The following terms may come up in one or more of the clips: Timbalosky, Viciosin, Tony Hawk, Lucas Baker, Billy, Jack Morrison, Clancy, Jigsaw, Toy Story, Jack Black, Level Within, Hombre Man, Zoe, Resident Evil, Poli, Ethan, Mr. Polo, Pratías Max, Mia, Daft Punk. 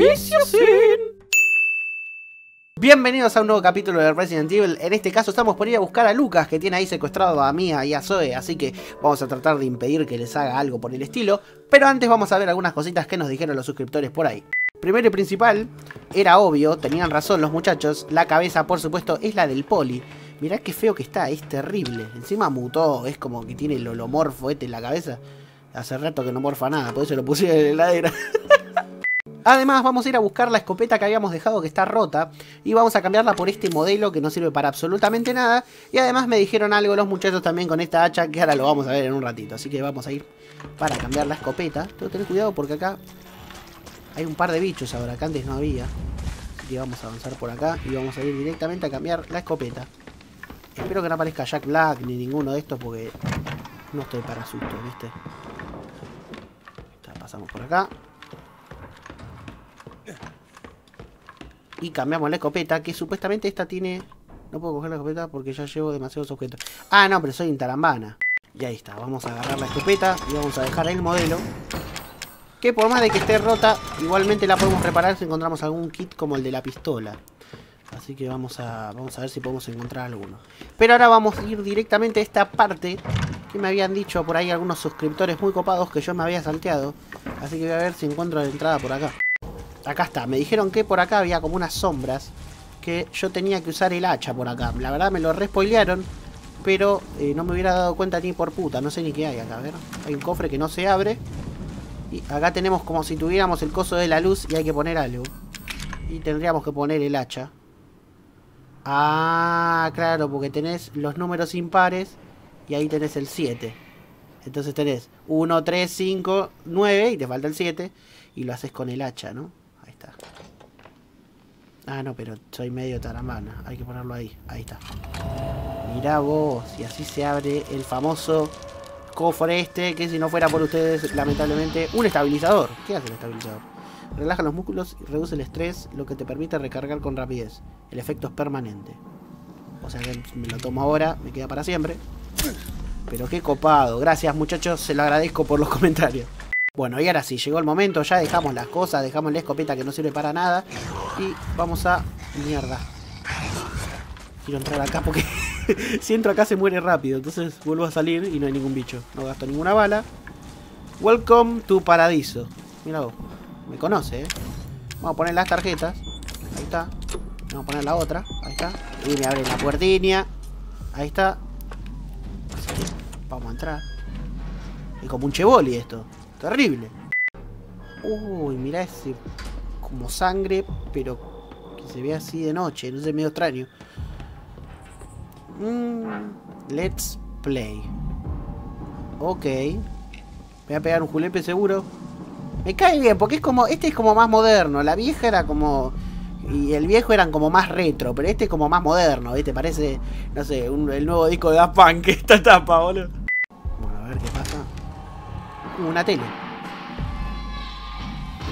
Viciosin. Bienvenidos a un nuevo capítulo de Resident Evil. En este caso estamos por ir a buscar a Lucas, que tiene ahí secuestrado a Mia y a Zoe, así que vamos a tratar de impedir que les haga algo por el estilo. Pero antes vamos a ver algunas cositas que nos dijeron los suscriptores por ahí. Primero y principal, era obvio, tenían razón los muchachos, la cabeza por supuesto es la del Poli. Mirá qué feo que está, es terrible. Encima mutó, es como que tiene el holomorfo este en la cabeza. Hace rato que no morfa nada, por eso lo puse en la heladera. Además vamos a ir a buscar la escopeta que habíamos dejado que está rota y vamos a cambiarla por este modelo que no sirve para absolutamente nada. Y además me dijeron algo los muchachos también con esta hacha que ahora lo vamos a ver en un ratito. Así que vamos a ir para cambiar la escopeta. Tengo que tener cuidado porque acá hay un par de bichos ahora que antes no había. Así que vamos a avanzar por acá y vamos a ir directamente a cambiar la escopeta. Espero que no aparezca Jack Black ni ninguno de estos porque no estoy para susto, ¿viste? Pasamos por acá y cambiamos la escopeta, que supuestamente esta tiene... No puedo coger la escopeta porque ya llevo demasiados objetos. Ah, no, pero soy intarambana. Y ahí está, vamos a agarrar la escopeta y vamos a dejar el modelo, que por más de que esté rota, igualmente la podemos reparar si encontramos algún kit como el de la pistola. Así que vamos a ver si podemos encontrar alguno. Pero ahora vamos a ir directamente a esta parte que me habían dicho por ahí algunos suscriptores muy copados que yo me había salteado. Así que voy a ver si encuentro la entrada por acá. Acá está, me dijeron que por acá había como unas sombras, que yo tenía que usar el hacha por acá. La verdad me lo respoilearon, pero no me hubiera dado cuenta ni por puta. No sé ni qué hay acá, a ver. Hay un cofre que no se abre. Y acá tenemos como si tuviéramos el coso de la luz y hay que poner algo. Y tendríamos que poner el hacha. Ah, claro, porque tenés los números impares y ahí tenés el 7. Entonces tenés 1, 3, 5, 9 y te falta el 7. Y lo haces con el hacha, ¿no? Ahí está. Ah, no, pero soy medio tarambana. Hay que ponerlo ahí. Ahí está. Mirá vos. Y así se abre el famoso cofre este, que si no fuera por ustedes, lamentablemente... ¡Un estabilizador! ¿Qué hace el estabilizador? Relaja los músculos y reduce el estrés, lo que te permite recargar con rapidez. El efecto es permanente. O sea que me lo tomo ahora, me queda para siempre. Pero qué copado. Gracias muchachos, se lo agradezco por los comentarios. Bueno, y ahora sí, llegó el momento. Ya dejamos las cosas, dejamos la escopeta que no sirve para nada. Y vamos a... Mierda. Quiero entrar acá porque si entro acá se muere rápido. Entonces vuelvo a salir y no hay ningún bicho. No gasto ninguna bala. Welcome to Paradiso. Mira vos. Me conoce, ¿eh? Vamos a poner las tarjetas. Ahí está. Vamos a poner la otra. Ahí está. Y me abre la puertiña. Ahí está. Vamos a entrar. Es como un chevoli esto. Terrible. Uy, mirá ese... Como sangre, pero... Que se ve así de noche. No sé, medio extraño. Let's play. Ok. Voy a pegar un julepe seguro. Me cae bien, porque es como... Este es como más moderno. La vieja era como... Y el viejo eran como más retro. Pero este es como más moderno, ¿viste? Parece, no sé, el nuevo disco de Daft Punk. Esta tapa, boludo. Bueno, a ver qué pasa. Una tele.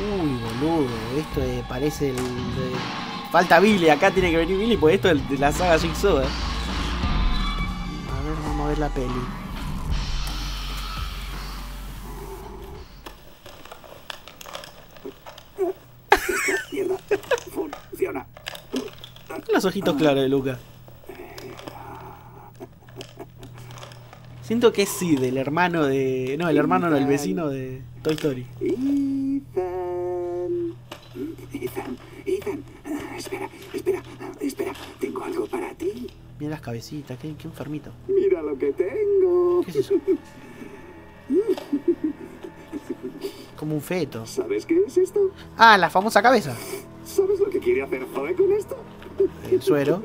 Uy, boludo. Esto parece el... Falta Billy. Acá tiene que venir Billy, porque esto es de la saga Jigsaw, ¿eh? A ver, vamos a ver la peli. Los ojitos claros de Lucas. Siento que es Sid, el hermano de... No, el hermano no, el vecino de Toy Story. Ethan, espera, tengo algo para ti. Mira las cabecitas, qué enfermito. Mira lo que tengo. ¿Qué es eso? Como un feto. ¿Sabes qué es esto? Ah, la famosa cabeza. ¿Sabes lo que quiere hacer Zoe con esto? El suero.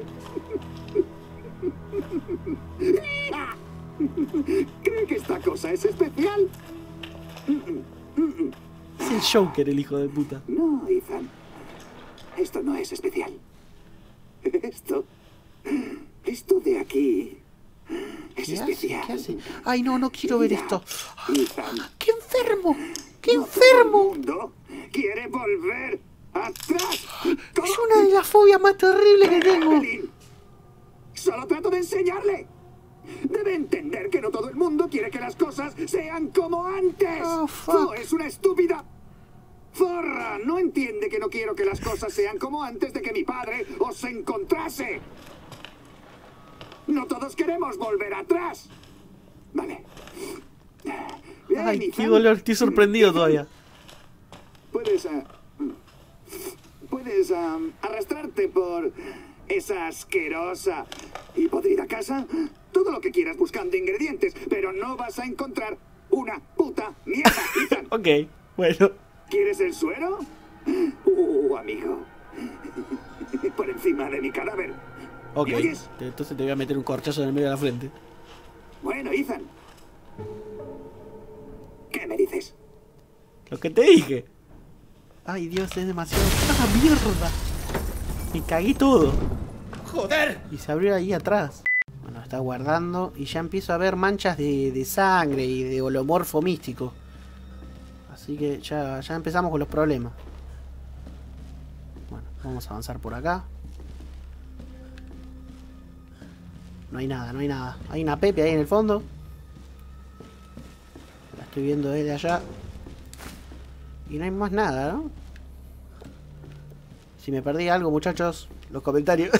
Creo que esta cosa es especial. Es el Joker, el hijo de puta. No, Ethan. Esto no es especial. Esto de aquí es especial. ¿Qué hace? Ay, no quiero ver esto. Ethan, ¡qué enfermo! ¡Qué enfermo! ¿Quiere volver? ¡Atrás! ¡Todo! Es una de las fobias más terribles que tengo. Solo trato de enseñarle. Debe entender que no todo el mundo quiere que las cosas sean como antes. Oh, fuck. No, es una estúpida. ¡Zorra! No entiende que no quiero que las cosas sean como antes de que mi padre os encontrase. No todos queremos volver atrás. Vale. Ay, qué dolor, estoy sorprendido todavía. Puedes arrastrarte por esa asquerosa y podrida casa todo lo que quieras buscando ingredientes, pero no vas a encontrar una puta mierda, Ethan. Ok, bueno. ¿Quieres el suero? Amigo. Por encima de mi cadáver. Ok, entonces te voy a meter un corchazo en el medio de la frente. Bueno, Ethan. ¿Qué me dices? Lo que te dije. Ay, Dios, es demasiado. ¡Ah, mierda! Me cagué todo. ¡Joder! Y se abrió ahí atrás. Bueno, está guardando y ya empiezo a ver manchas de sangre y de holomorfo místico. Así que ya empezamos con los problemas. Bueno, vamos a avanzar por acá. No hay nada, no hay nada. Hay una Pepe ahí en el fondo. La estoy viendo desde allá. Y no hay más nada, ¿no? Si me perdí algo, muchachos, los comentarios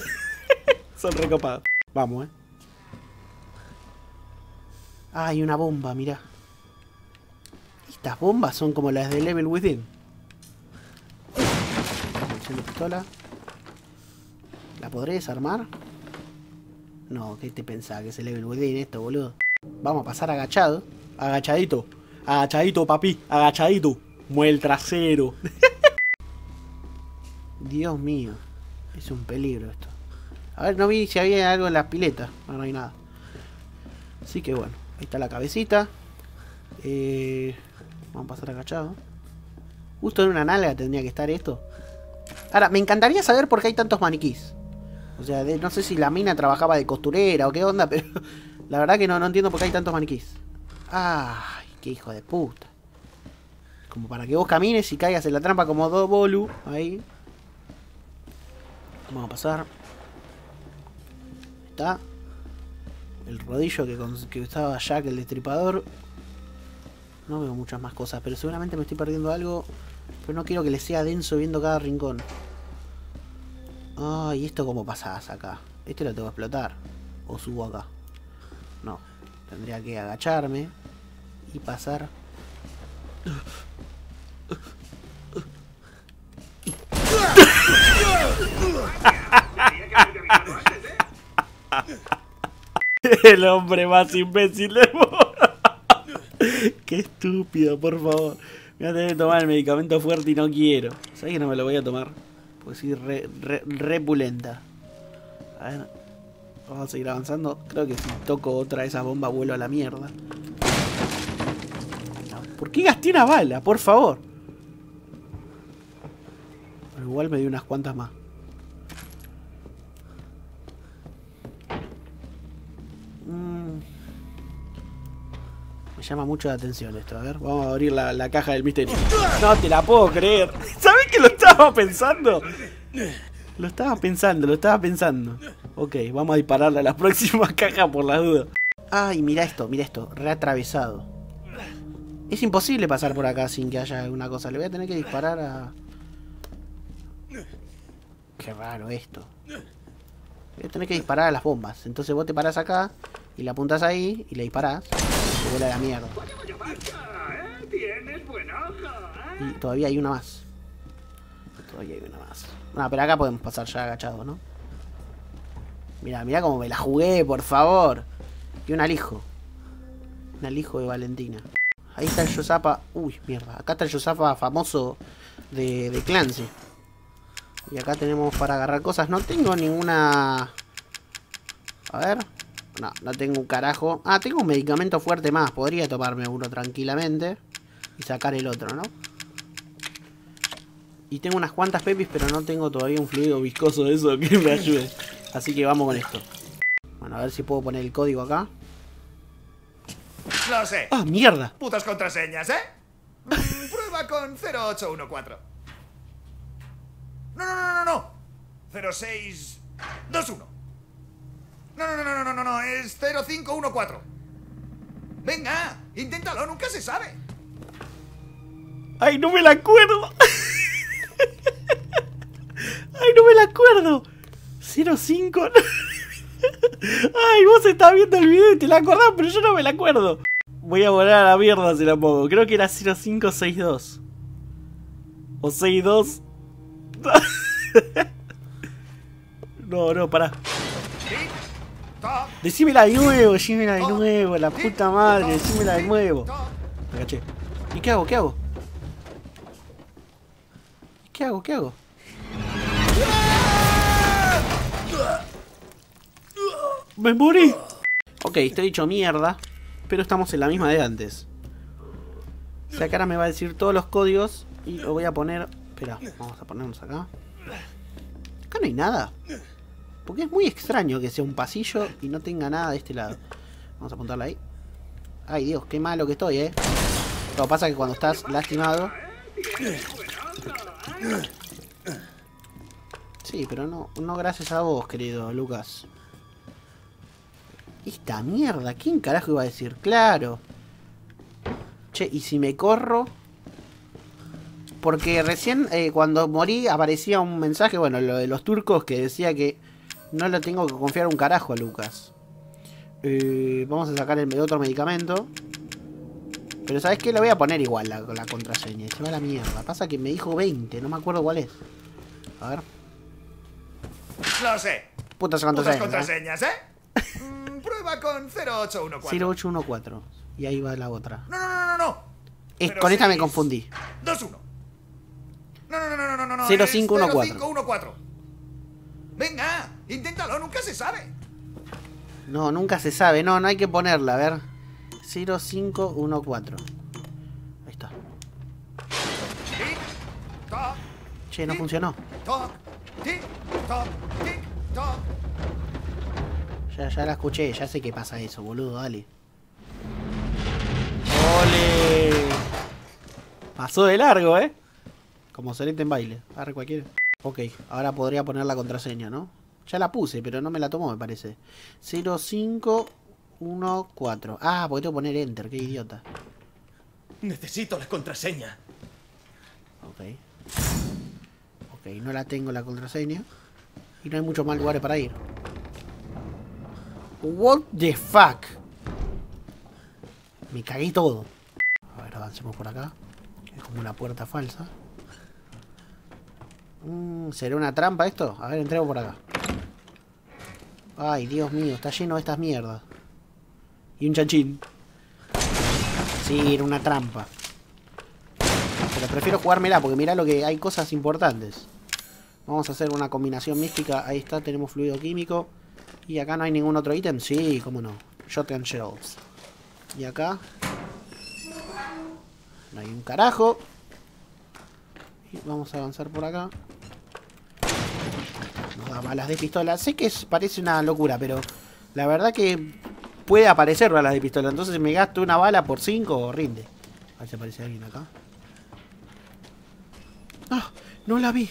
son recopados. Vamos, Ah, hay una bomba, mirá. Estas bombas son como las de Level Within. Echando pistola. ¿La podré desarmar? No, ¿qué te pensaba que es el Level Within esto, boludo? Vamos a pasar agachado. Agachadito. Agachadito, papi. Agachadito. Mueve el trasero. Dios mío. Es un peligro esto. A ver, no vi si había algo en las piletas. No, no hay nada. Así que bueno. Ahí está la cabecita. Vamos a pasar agachado. Justo en una nalga tendría que estar esto. Ahora, me encantaría saber por qué hay tantos maniquís. O sea, no sé si la mina trabajaba de costurera o qué onda, pero la verdad que no entiendo por qué hay tantos maniquís. ¡Ay, qué hijo de puta! Como para que vos camines y caigas en la trampa como dos bolu. Ahí. Vamos a pasar. Ahí está. El rodillo que estaba Jack el destripador. No veo muchas más cosas, pero seguramente me estoy perdiendo algo. Pero no quiero que le sea denso viendo cada rincón. Ay, ¿y esto cómo pasás acá? Este lo tengo que explotar. O subo acá. No. Tendría que agacharme. Y pasar. El hombre más imbécil del mundo. Qué estúpido, por favor. Me voy a tener que tomar el medicamento fuerte y no quiero. ¿Sabes que no me lo voy a tomar? Pues sí, repulenta. A ver. Vamos a seguir avanzando. Creo que si toco otra de esas bombas vuelo a la mierda. ¿Por qué gasté una bala? Por favor. Pero igual me dio unas cuantas más. Me llama mucho la atención esto. A ver, vamos a abrir la caja del misterio. No te la puedo creer. ¿Sabés que lo estaba pensando? Lo estaba pensando. Ok, vamos a dispararle a la próxima caja por la duda. Ay, mira esto. Reatravesado. Es imposible pasar por acá sin que haya alguna cosa. Le voy a tener que disparar a... Qué raro esto. Voy a tener que disparar a las bombas. Entonces vos te parás acá y la apuntás ahí y le disparás. Se vuela la mierda. Y todavía hay una más. No, pero acá podemos pasar ya agachado, ¿no? Mirá cómo me la jugué, por favor. Y un alijo. Un alijo de Valentina. Ahí está el Yosapa. Uy, mierda. Acá está el Yosapa famoso de Clancy. Y acá tenemos para agarrar cosas. No tengo ninguna... A ver. No tengo un carajo. Ah, tengo un medicamento fuerte más. Podría tomarme uno tranquilamente. Y sacar el otro, ¿no? Y tengo unas cuantas pepis, pero no tengo todavía un fluido viscoso de eso que me ayude. Así que vamos con esto. Bueno, a ver si puedo poner el código acá. Lo sé. ¡Ah, mierda! Putas contraseñas, ¿eh? Prueba con 0814. No. 0621. No. Es 0514. Venga, inténtalo, nunca se sabe. ¡Ay, no me la acuerdo! ¡Ay, no me la acuerdo! 05... ¡Ay, vos estás viendo el video y te la acordás, pero yo no me la acuerdo! Voy a volar a la mierda si la pongo. Creo que era 0562. O 62... No, no, pará. Decímela de nuevo, la puta madre, decímela de nuevo. Me caché. ¿Y qué hago? ¿Qué hago? ¿Qué hago? ¿Qué hago? ¡Me morí! Ok, estoy hecho mierda, pero estamos en la misma de antes. O sea que ahora me va a decir todos los códigos y lo voy a poner... Espera, vamos a ponernos acá. Acá no hay nada. Porque es muy extraño que sea un pasillo y no tenga nada de este lado. Vamos a apuntarla ahí. Ay, Dios, qué malo que estoy, Lo que pasa es que cuando estás lastimado... Sí, pero no gracias a vos, querido Lucas. Esta mierda, ¿quién carajo iba a decir? Claro. Che, ¿y si me corro? Porque recién cuando morí aparecía un mensaje, bueno, lo de los turcos, que decía que no le tengo que confiar un carajo a Lucas. Vamos a sacar el otro medicamento. Pero ¿sabes qué? Le voy a poner igual la contraseña. Se va a la mierda. Pasa que me dijo 20, no me acuerdo cuál es. A ver. No sé. Puta contraseñas, Prueba con 0814. 0814. Y ahí va la otra. No. Con esta me confundí. 21. No. 0514. 0514. Venga, inténtalo, nunca se sabe. No, nunca se sabe. No hay que ponerla, a ver. 0514. Ahí está. Che, no funcionó. Ya la escuché, ya sé que pasa eso, boludo, dale. ¡Ole! Pasó de largo, Como solete en baile, agarre cualquiera. Ok, ahora podría poner la contraseña, ¿no? Ya la puse, pero no me la tomó, me parece. 0514. Ah, porque tengo que poner Enter, qué idiota. Necesito la contraseña. Ok, no la tengo la contraseña. Y no hay muchos más lugares para ir. What the fuck. Me cagué todo. A ver, avancemos por acá. Es como una puerta falsa. ¿Será una trampa esto? A ver, entremos por acá. Ay, Dios mío, está lleno de estas mierdas. Y un chanchín. Sí, era una trampa. Pero prefiero jugármela porque mirá lo que hay cosas importantes. Vamos a hacer una combinación mística. Ahí está, tenemos fluido químico. Y acá no hay ningún otro ítem. Sí, cómo no. Shotgun Shells. Y acá... No hay un carajo. Y vamos a avanzar por acá. Nos da balas de pistola. Sé que parece una locura, pero... La verdad que... Puede aparecer balas de pistola. Entonces me gasto una bala por 5, rinde. A ver si aparece alguien acá. ¡Ah! No la vi.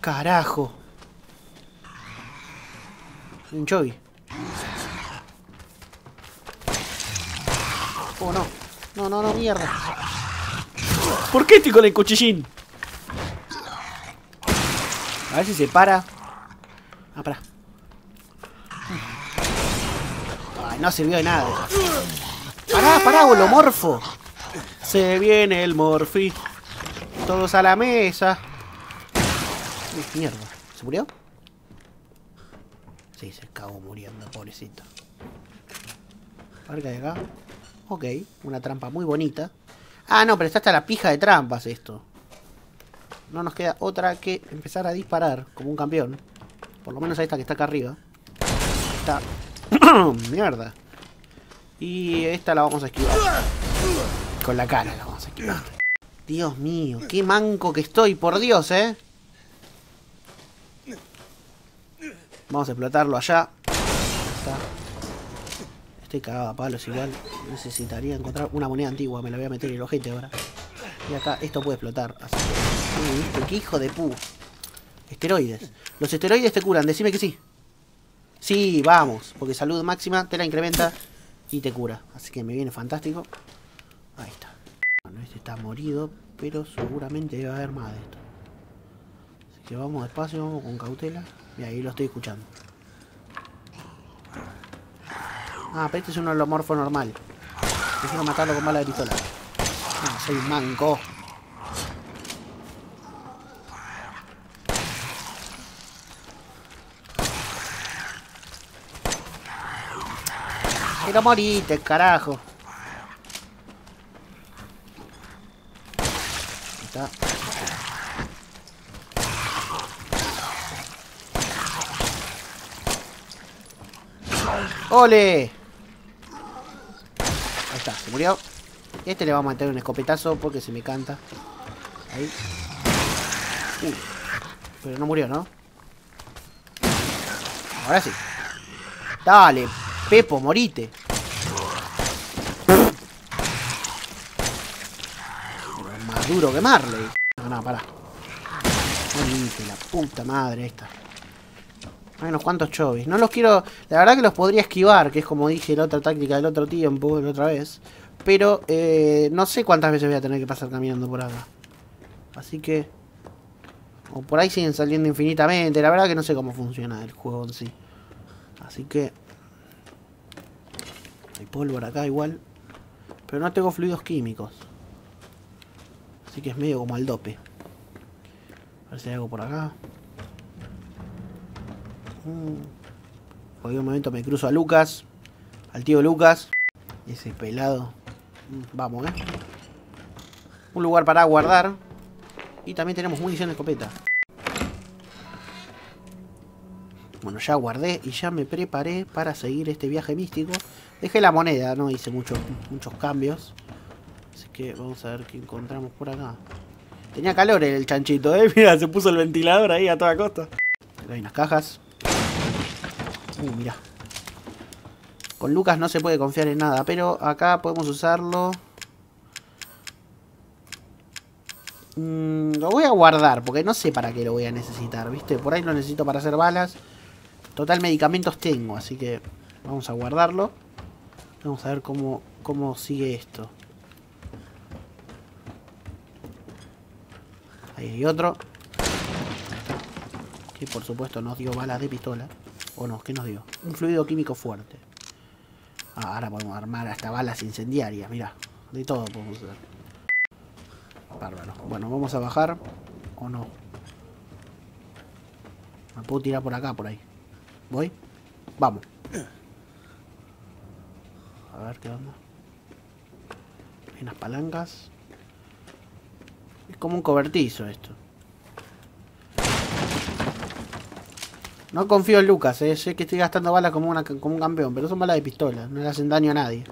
Carajo. Un chovi. Oh, no. No, mierda. ¿Por qué estoy con el cuchillín? A ver si se para. Ah, pará. Ay, no sirvió de nada. Pará, boludo, morfo. Se viene el morfi. Todos a la mesa. Uy, mierda. ¿Se murió? Sí, se acabó muriendo, pobrecito. A ver qué hay acá. Ok, una trampa muy bonita. Ah, no, pero está hasta la pija de trampas esto. No nos queda otra que empezar a disparar como un campeón. Por lo menos a esta que está acá arriba. Esta... Mierda. Y esta la vamos a esquivar. Con la cara la vamos a esquivar. Dios mío, qué manco que estoy, por Dios, Vamos a explotarlo allá. Está. Estoy cagado a palos igual. Necesitaría encontrar una moneda antigua. Me la voy a meter en el ojete ahora. Y acá esto puede explotar. Así que... ¿Viste? ¡Qué hijo de pu! Esteroides. Los esteroides te curan. Decime que sí. Sí, vamos. Porque salud máxima te la incrementa y te cura. Así que me viene fantástico. Ahí está. Bueno, este está morido. pero seguramente va a haber más de esto. Así que vamos despacio, vamos con cautela. Y ahí lo estoy escuchando. Ah, pero este es un holomorfo normal. Prefiero matarlo con bala de pistola. Ah, soy manco. Pero moriste, carajo. Ahí está. ¡Ole! Ahí está, se murió. Y a este le va a meter un escopetazo porque se me canta. Ahí. Uy. Pero no murió, ¿no? Ahora sí. Dale, Pepo, morite. Duro quemarle. No, no, pará. Morite, la puta madre esta. Hay unos cuantos chovis. No los quiero... La verdad que los podría esquivar, que es como dije la otra táctica del otro tiempo, la otra vez. Pero no sé cuántas veces voy a tener que pasar caminando por acá. Así que... O por ahí siguen saliendo infinitamente. La verdad que no sé cómo funciona el juego en sí. Así que... Hay pólvora acá igual. Pero no tengo fluidos químicos. Así que es medio como al dope. A ver si hay algo por acá. Por algún momento me cruzo a Lucas. Al tío Lucas. Ese pelado. Vamos, ¿eh? Un lugar para guardar. Y también tenemos munición de escopeta. Bueno, ya guardé y ya me preparé para seguir este viaje místico. Dejé la moneda, no hice muchos cambios. Así que vamos a ver qué encontramos por acá. Tenía calor el chanchito, ¿eh? Mira, se puso el ventilador ahí a toda costa. Hay unas cajas. Mirá. Con Lucas no se puede confiar en nada, pero acá podemos usarlo. Lo voy a guardar, porque no sé para qué lo voy a necesitar, ¿viste? Por ahí lo necesito para hacer balas. Total, medicamentos tengo, así que vamos a guardarlo. Vamos a ver cómo sigue esto. Ahí hay otro. Que por supuesto nos dio balas de pistola. ¿O no? ¿Qué nos dio? Un fluido químico fuerte. Ah, ahora podemos armar hasta balas incendiarias, mirá. De todo podemos hacer. Bárbaro. Bueno, vamos a bajar. ¿O no? Me puedo tirar por acá, por ahí. ¿Voy? Vamos. A ver qué onda. Hay unas palancas. Es como un cobertizo esto. No confío en Lucas, sé que estoy gastando balas como un campeón, pero son balas de pistola, no le hacen daño a nadie.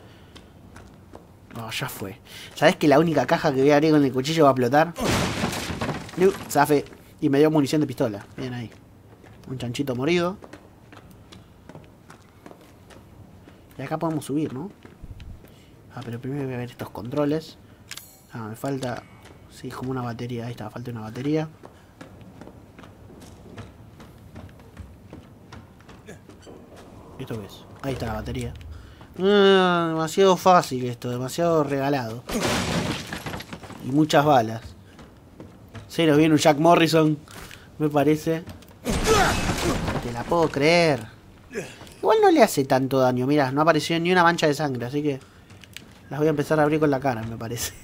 No, ya fue. ¿Sabés que la única caja que voy a abrir con el cuchillo va a explotar? No, zafe. Y me dio munición de pistola. Bien ahí. Un chanchito morido. Y acá podemos subir, ¿no? Ah, pero primero voy a ver estos controles. Ah, me falta... Sí, como una batería. Ahí está, falta una batería. ¿Esto qué es? Ahí está la batería. Demasiado fácil esto, demasiado regalado. Y muchas balas. Se nos viene un Jack Morrison, me parece. Te la puedo creer. Igual no le hace tanto daño, mirá, no apareció ni una mancha de sangre, así que... Las voy a empezar a abrir con la cara, me parece.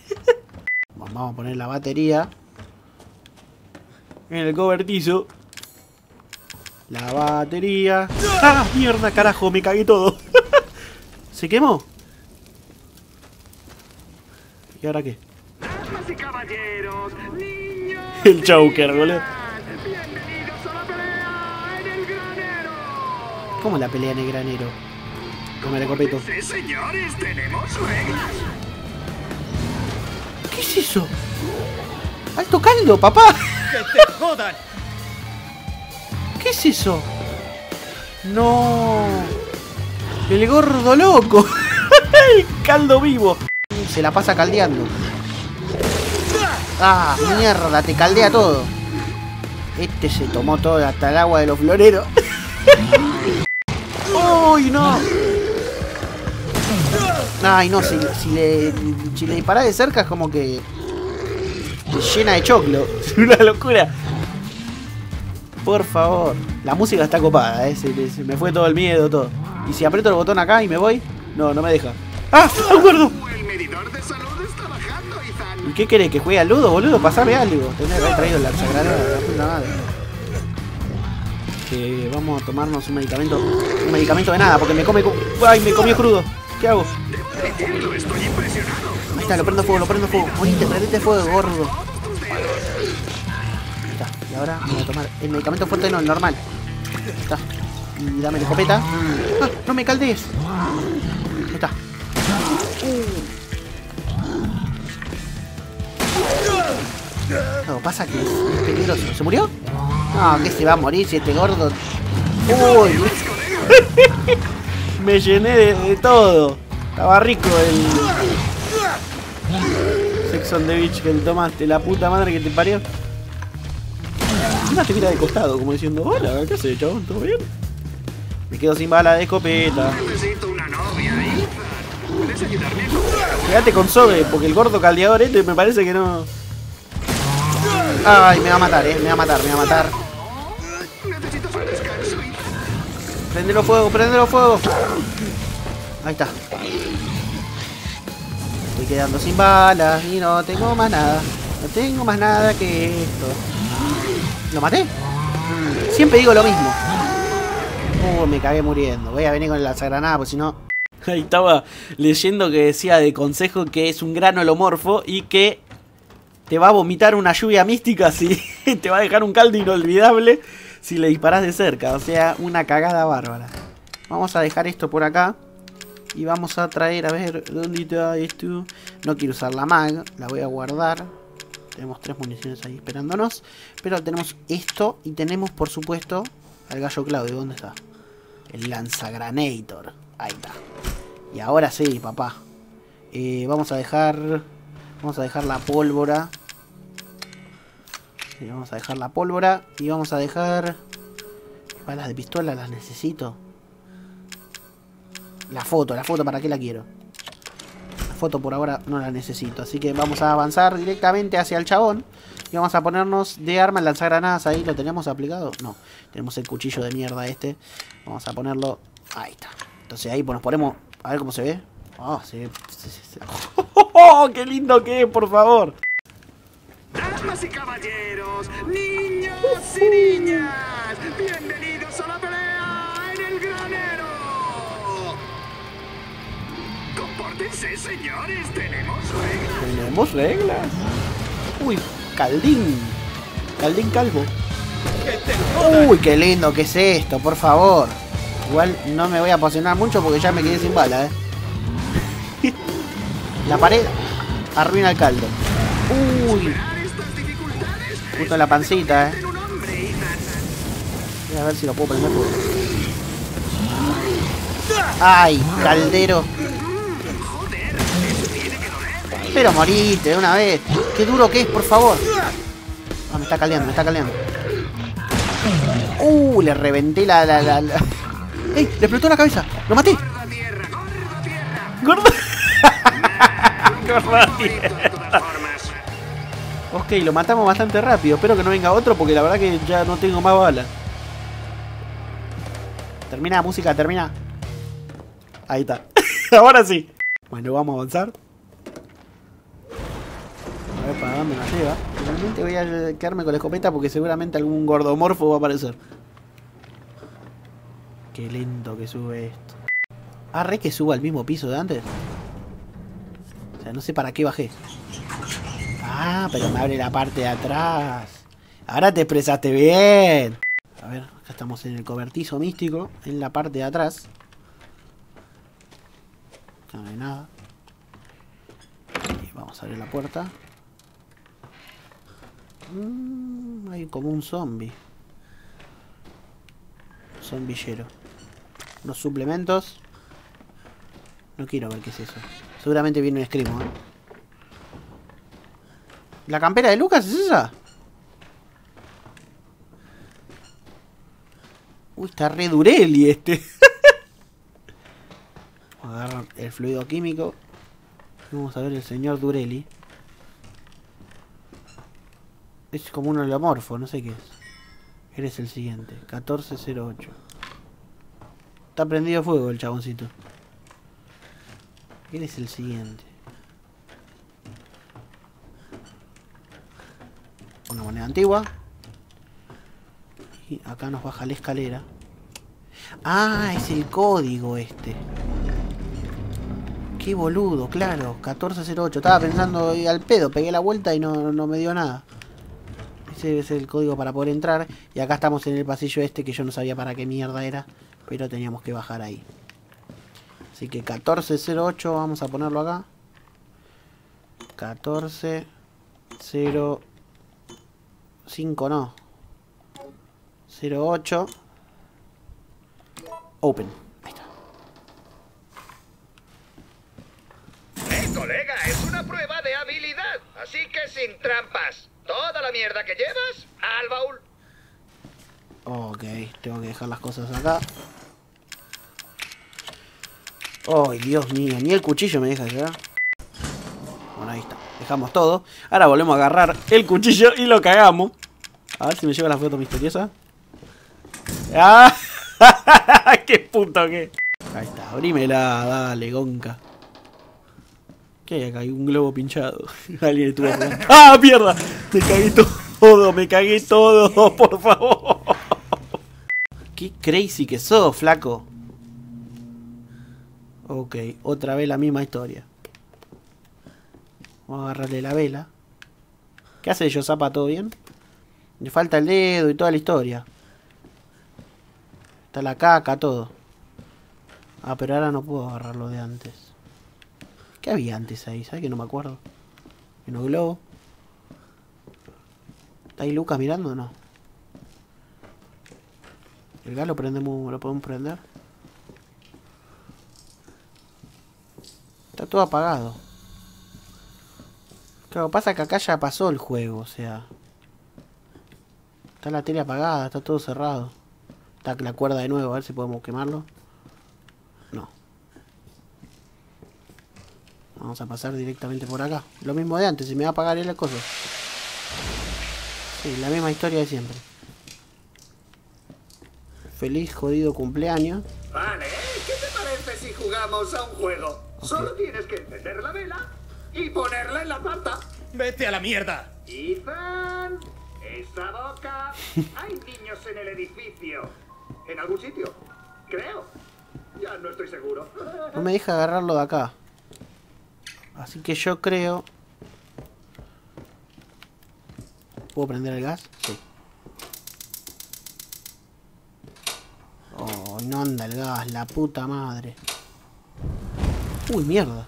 Vamos a poner la batería en el cobertizo. La batería. ¡Ah, mierda, carajo! Me cagué todo. ¿Se quemó? ¿Y ahora qué? Damas y caballeros, niños. El Joker, boludo. Bienvenidos a la pelea en el granero. ¿Cómo la pelea en el granero? Come el escopeto. Sí, señores, tenemos reglas. ¿Qué es eso? ¡Alto caldo, papá! ¡Que te jodan! ¿Qué es eso? No. El gordo loco. El caldo vivo. Se la pasa caldeando. Ah, mierda, te caldea todo. Este se tomó todo hasta el agua de los floreros. ¡Uy, no! Ay, no, si le disparás de cerca es como que... llena de choclo. Es una locura. Por favor. La música está copada, ¿eh? Se me fue todo el miedo, todo. Y si aprieto el botón acá y me voy... No, no me deja. ¡Ah! ¡Me acuerdo! El medidor de salud está bajando, Ethan. ¿Y qué querés? ¿Que juegue al ludo, boludo? Pasame algo. Tenés que haber traído la sagrada de la puta madre. Que vamos a tomarnos un medicamento. Un medicamento de nada, porque me come... ¡Ay, me comió crudo! ¿Qué hago? Estoy impresionado. Ahí está, lo prendo fuego, lo prendo fuego. Moriste, prendete fuego, gordo. Ahí está, y ahora vamos a tomar el medicamento fuerte, no, el normal. Ahí está. Y dame la escopeta. ¡Ah! ¡No me caldees! Ahí está. No, pasa que es peligroso. ¿Se murió? No, que se va a morir si este gordo. ¡Uy! Me llené de todo. Estaba rico el... Sex on the Beach que le tomaste, la puta madre que te parió. Una te mira de costado, como diciendo, hola, ¿qué haces, chabón? ¿Todo bien? Me quedo sin bala de escopeta. Necesito una novia, quédate con Zoe, porque el gordo caldeador este me parece que no... Ay, me va a matar, me va a matar, me va a matar. Prendelo fuego, prendelo fuego. Ahí está. Estoy quedando sin balas y no tengo más nada. No tengo más nada que esto. ¿Lo maté? Siempre digo lo mismo. Me cagué muriendo. Voy a venir con la lanzagranada, porque si no... Ahí estaba leyendo que decía de consejo que es un gran holomorfo y que te va a vomitar una lluvia mística si te va a dejar un caldo inolvidable si le disparás de cerca. O sea, una cagada bárbara. Vamos a dejar esto por acá. Y vamos a traer, a ver, ¿dónde está esto? No quiero usar la mag, la voy a guardar. Tenemos 3 municiones ahí esperándonos. Pero tenemos esto y tenemos, por supuesto, al gallo Claudio. ¿Dónde está? El lanzagranator. Ahí está. Y ahora sí, papá. Vamos a dejar la pólvora. Sí, vamos a dejar la pólvora. Y vamos a dejar... Balas de pistola, las necesito. La foto, ¿para qué la quiero? La foto por ahora no la necesito. Así que vamos a avanzar directamente hacia el chabón. Y vamos a ponernos de arma el lanzagranadas ahí. ¿Lo tenemos aplicado? No, tenemos el cuchillo de mierda este. Vamos a ponerlo... Ahí está. Entonces ahí nos ponemos... A ver cómo se ve. Oh, se... ¡Oh, qué lindo que es, por favor! Damas y caballeros, niños y niñas, bienvenidos a la pelea en el granero. ¡Compórtense, señores! ¡Tenemos reglas! ¡Tenemos reglas! ¡Uy! ¡Caldín! ¡Caldín calvo! ¡Uy! ¡Qué lindo que es esto! ¡Por favor! Igual no me voy a apasionar mucho porque ya me quedé sin bala, ¿eh? La pared arruina el caldo. ¡Uy! Justo en la pancita, ¿eh? Voy a ver si lo puedo prender. ¡Ay! ¡Caldero! Pero moriste de una vez. Qué duro que es, por favor. Ah, me está caldeando, me está caldeando. Le reventé la... ¡Ey! ¡Le explotó la cabeza! ¡Lo maté! ¡Gorda tierra! ¡Gorda tierra! ¡Gorda tierra! Ok, lo matamos bastante rápido. Espero que no venga otro porque la verdad que ya no tengo más balas. Termina la música, termina. Ahí está. Ahora sí. Bueno, vamos a avanzar. A ver para dónde nos lleva. Realmente voy a quedarme con la escopeta porque seguramente algún gordomorfo va a aparecer. Qué lento que sube esto. Ah, re que suba al mismo piso de antes. O sea, no sé para qué bajé. Ah, pero me abre la parte de atrás. Ahora te expresaste bien. A ver, acá estamos en el cobertizo místico. En la parte de atrás. No hay nada. Y vamos a abrir la puerta. Hay como un zombie. Zombillero. Unos suplementos. No quiero ver qué es eso. Seguramente viene un screamo, ¿eh? ¿La campera de Lucas es esa? Uy, está re Durelli este. Vamos a agarrar el fluido químico. Vamos a ver el señor Durelli. Es como un holomorfo, no sé qué es. Eres el siguiente. 1408. Está prendido fuego el chaboncito. Eres el siguiente. Una moneda antigua. Y acá nos baja la escalera. Ah, es el código este. Qué boludo, claro. 1408. Estaba pensando al pedo. Pegué la vuelta y no me dio nada. Ese es el código para poder entrar. Y acá estamos en el pasillo este que yo no sabía para qué mierda era. Pero teníamos que bajar ahí. Así que 1408. Vamos a ponerlo acá. 1405 no. 08. Open. Ahí está. Colega, es una prueba de habilidad. Así que sin trampas. Toda la mierda que llevas al baúl. Ok, tengo que dejar las cosas acá. Ay, oh, Dios mío, ni el cuchillo me deja llegar. Bueno, ahí está. Dejamos todo. Ahora volvemos a agarrar el cuchillo y lo cagamos. A ver si me lleva la foto misteriosa. ¡Ah! ¡Qué puto que! Ahí está, abrímela, dale, gonca. ¿Qué hay acá? Hay un globo pinchado. Alguien estuvo jugando. ¡Ah, mierda! Me cagué todo, por favor. Qué crazy que sos, flaco. Ok, otra vez la misma historia. Vamos a agarrarle la vela. ¿Qué hace yo, Zapa? ¿Todo bien? Le falta el dedo y toda la historia. Está la caca, todo. Ah, pero ahora no puedo agarrarlo de antes. ¿Qué había antes ahí? ¿Sabes que no me acuerdo? Menos globo. ¿Está ahí Lucas mirando o no? El gas lo podemos prender. Está todo apagado. Claro, pasa que acá ya pasó el juego, o sea. Está la tele apagada, está todo cerrado. Está la cuerda de nuevo, a ver si podemos quemarlo. Vamos a pasar directamente por acá. Lo mismo de antes, se me va a apagar el coso. Sí, la misma historia de siempre. Feliz jodido cumpleaños. Vale, ¿qué te parece si jugamos a un juego? Okay. Solo tienes que encender la vela y ponerla en la pata. ¡Vete a la mierda! Ethan, esa boca. Hay niños en el edificio. En algún sitio, creo. Ya no estoy seguro. No me deja agarrarlo de acá. Así que yo creo... ¿Puedo prender el gas? Sí. Oh, no anda el gas, la puta madre. Uy, mierda.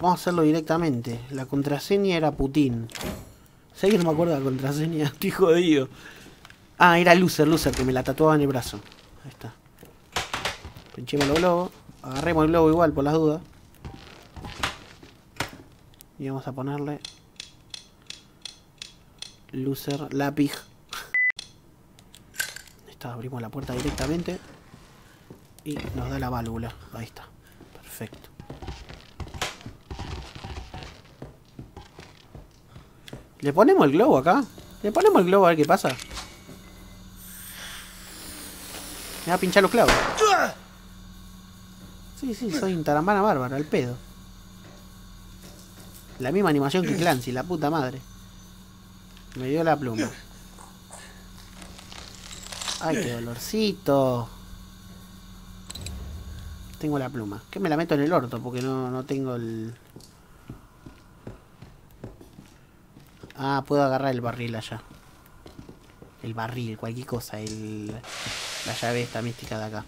Vamos a hacerlo directamente. La contraseña era Putin. Sé que no me acuerdo de la contraseña, estoy jodido. Ah, era Loser, que me la tatuaba en el brazo. Ahí está. Pinchemos el globo. Agarremos el globo igual por las dudas. Y vamos a ponerle Loser lápiz. Está, abrimos la puerta directamente. Y nos da la válvula. Ahí está. Perfecto. ¿Le ponemos el globo acá? ¿Le ponemos el globo a ver qué pasa? Me va a pinchar los clavos. Sí, soy un tarambana bárbaro, al pedo. La misma animación que Clancy, la puta madre. Me dio la pluma. Ay, qué dolorcito. Tengo la pluma. ¿Qué me la meto en el orto? Porque no tengo el... Ah, puedo agarrar el barril allá. El barril, cualquier cosa. La llave esta mística de acá.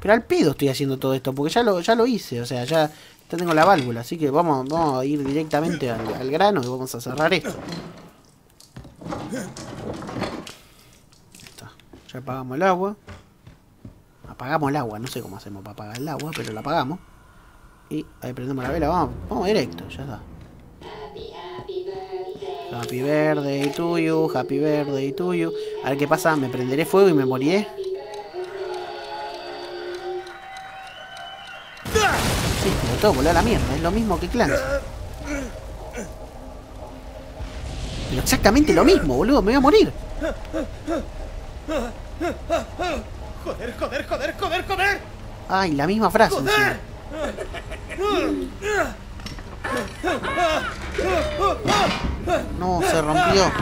Pero al pedo estoy haciendo todo esto, porque ya lo hice, o sea, ya tengo la válvula, así que vamos a ir directamente al grano y vamos a cerrar esto. Ahí está. Ya apagamos el agua. Apagamos el agua, no sé cómo hacemos para apagar el agua, pero la apagamos. Y ahí prendemos la vela, vamos directo, ya está. Happy birthday to you, happy birthday to you. A ver qué pasa, me prenderé fuego y me moriré. todo voló a la mierda. Es lo mismo que Clancy. Pero exactamente lo mismo, boludo. Me voy a morir. Joder, joder, joder, joder, joder. Ay, la misma frase. ¡Joder! No, se rompió.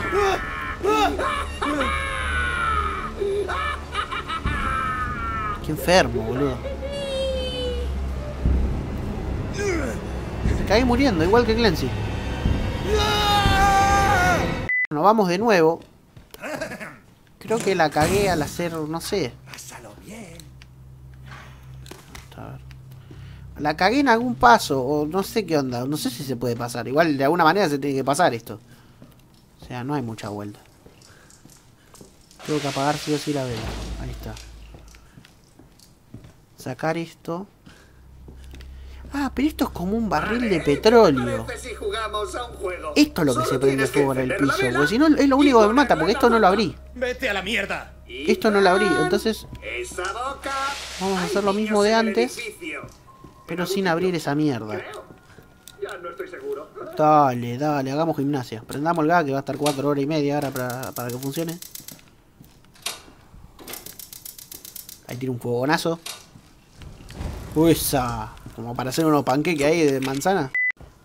Qué enfermo, boludo. Me caí muriendo, igual que Clancy. Bueno, vamos de nuevo. Creo que la cagué al hacer, no sé. Pásalo bien. La cagué en algún paso, o no sé qué onda. No sé si se puede pasar. Igual de alguna manera se tiene que pasar esto. O sea, no hay mucha vuelta. Tengo que apagar sí o sí la vela. Ahí está. Sacar esto. Ah, pero esto es como un barril de petróleo. Esto es lo que se prende fuego en el piso. Porque si no, es lo único que me mata. Porque esto no lo abrí. Vete a la mierda. Esto no lo abrí. Entonces, vamos a hacer lo mismo de antes. Pero sin abrir esa mierda. Ya no estoy seguro. Dale, dale, hagamos gimnasia. Prendamos el gas que va a estar 4 horas y media ahora para que funcione. Ahí tira un fogonazo. Uy, esa. Como para hacer unos panqueques ahí de manzana.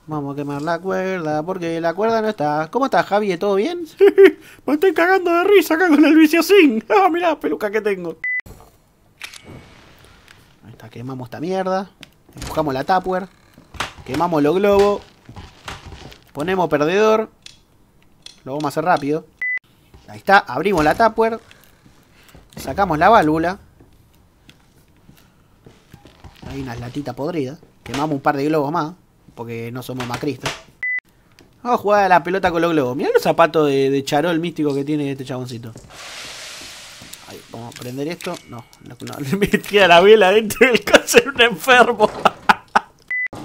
Vamos a quemar la cuerda, porque la cuerda no está. ¿Cómo estás, Javi? ¿Todo bien? Sí, me estoy cagando de risa acá con el Viciosin. Ah, mirá la peluca que tengo. Ahí está, quemamos esta mierda. Empujamos la tupper. Quemamos los globos. Ponemos perdedor. Lo vamos a hacer rápido. Ahí está, abrimos la tupper. Sacamos la válvula. Hay unas latitas podridas. Quemamos un par de globos más. Porque no somos macristas. Vamos a jugar a la pelota con los globos. Mirá los zapatos de charol místico que tiene este chaboncito. Ahí, vamos a prender esto. No, le metí a la vela dentro del cáncer un enfermo.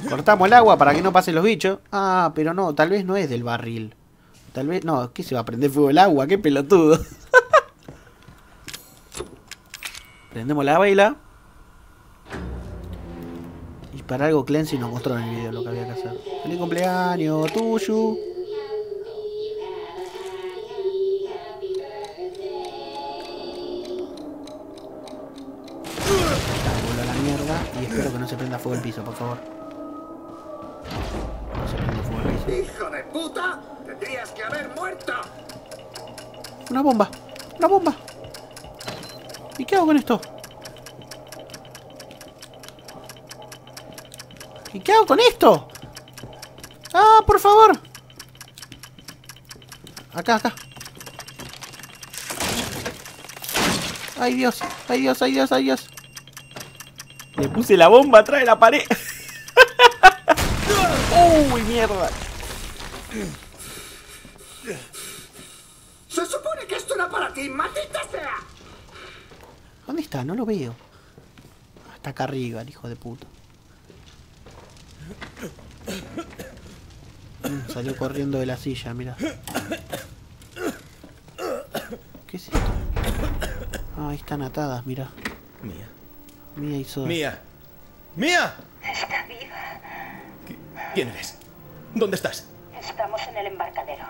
Cortamos el agua para que no pasen los bichos. Ah, pero no, tal vez no es del barril. Tal vez, no, es que se va a prender fuego el agua. Qué pelotudo. Prendemos la vela. Y para algo Clancy nos mostró en el video lo que había que hacer. ¡Feliz cumpleaños tuyo! Voló a la mierda. Y espero que no se prenda fuego el piso, por favor. ¡Hijo de puta! ¡Tendrías que haber muerto! ¡Una bomba! ¡Una bomba! ¿Y qué hago con esto? ¿Y qué hago con esto? ¡Ah, por favor! Acá, acá. ¡Ay, Dios! ¡Ay, Dios! ¡Ay, Dios! ¡Ay, Dios! Le puse la bomba atrás de la pared. ¡Uy, mierda! Se supone que esto era para ti, maldita sea. ¿Dónde está? No lo veo. Está acá arriba, el hijo de puta. Salió corriendo de la silla, mira. ¿Qué es esto? Ah, ahí están atadas, mira. Mía. Mía y Zoe. Mía. Mía. Está viva. ¿Quién eres? ¿Dónde estás? Estamos en el embarcadero.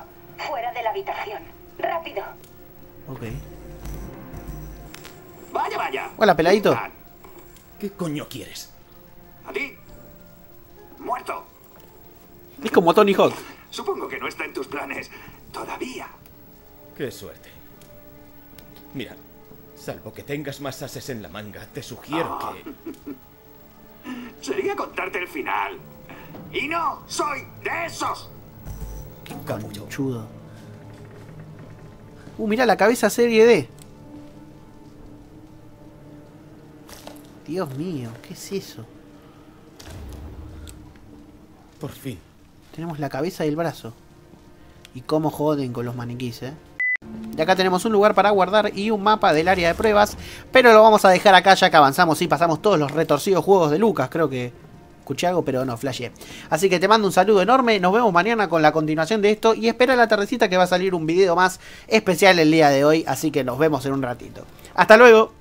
Fuera de la habitación. ¡Rápido! Ok. ¡Vaya, vaya! Hola, peladito. ¿Qué coño quieres? ¿A ti? Muerto. Es como Tony Hawk. Supongo que no está en tus planes. Todavía. Qué suerte. Mira, salvo que tengas más ases en la manga, te sugiero que... Sería contarte el final. ¡Y no soy de esos! ¡Qué capuchudo! Mirá la cabeza serie D. Dios mío, ¿qué es eso? Por fin. Tenemos la cabeza y el brazo. Y cómo joden con los maniquís, ¿eh? Y acá tenemos un lugar para guardar y un mapa del área de pruebas. Pero lo vamos a dejar acá ya que avanzamos y pasamos todos los retorcidos juegos de Lucas, creo que... Escuché algo, pero no, flashé. Así que te mando un saludo enorme. Nos vemos mañana con la continuación de esto. Y espera la tardecita que va a salir un video más especial el día de hoy. Así que nos vemos en un ratito. ¡Hasta luego!